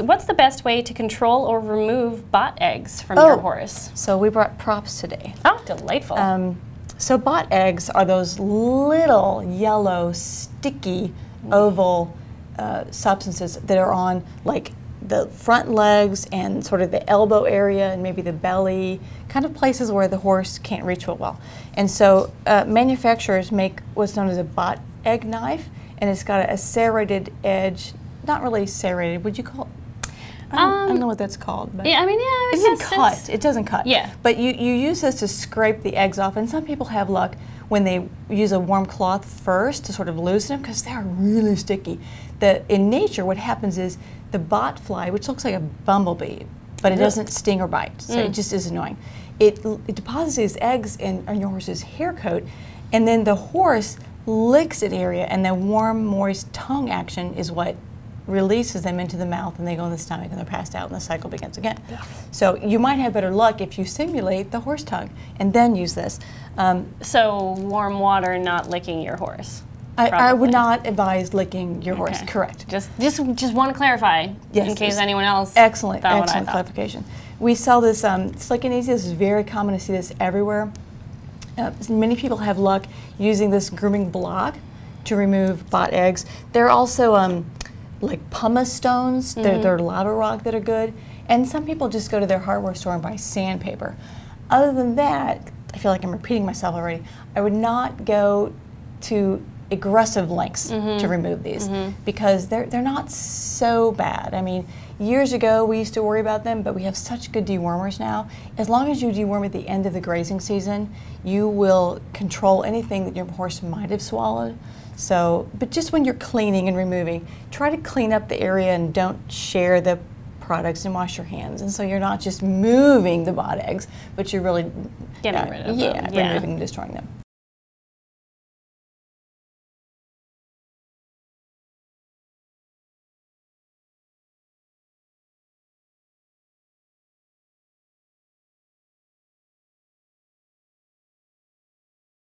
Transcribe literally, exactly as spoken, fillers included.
What's the best way to control or remove bot eggs from oh, your horse? So we brought props today. Oh, delightful. Um, so bot eggs are those little yellow, sticky, oval uh, substances that are on like the front legs and sort of the elbow area and maybe the belly, kind of places where the horse can't reach real well. And so uh, manufacturers make what's known as a bot egg knife, and it's got a, a serrated edge, not really serrated, would you call it? I don't, um, I don't know what that's called. But yeah, I mean, yeah, I it doesn't cut. It doesn't cut. Yeah. But you, you use this to scrape the eggs off, and some people have luck when they use a warm cloth first to sort of loosen them because they're really sticky. The, in nature, what happens is the bot fly, which looks like a bumblebee, but it doesn't sting or bite, so mm. it just is annoying. It, it deposits these eggs in, in your horse's hair coat, and then the horse licks an area, and the warm, moist tongue action is what releases them into the mouth, and they go in the stomach, and they're passed out, and the cycle begins again. Yeah. So you might have better luck if you simulate the horse tongue and then use this. Um, so warm water, not licking your horse. I, I would not advise licking your okay. horse. Correct. Just, just, just want to clarify yes, in case anyone else. Excellent, thought excellent what I clarification. Thought. We sell this um, Slick 'N Easy. This is very common to see this everywhere. Uh, many people have luck using this grooming block to remove bot eggs. There are also um, like pumice stones, mm-hmm. they're, they're lava rock that are good, and some people just go to their hardware store and buy sandpaper. Other than that, I feel like I'm repeating myself already, I would not go to aggressive lengths mm-hmm. to remove these mm-hmm. because they're, they're not so bad. I mean, years ago we used to worry about them, but we have such good dewormers now. As long as you deworm at the end of the grazing season, you will control anything that your horse might have swallowed. So, but just when you're cleaning and removing, try to clean up the area and don't share the products and wash your hands. And so you're not just moving the bot eggs, but you're really getting uh, rid of yeah, them. Yeah, removing and destroying them.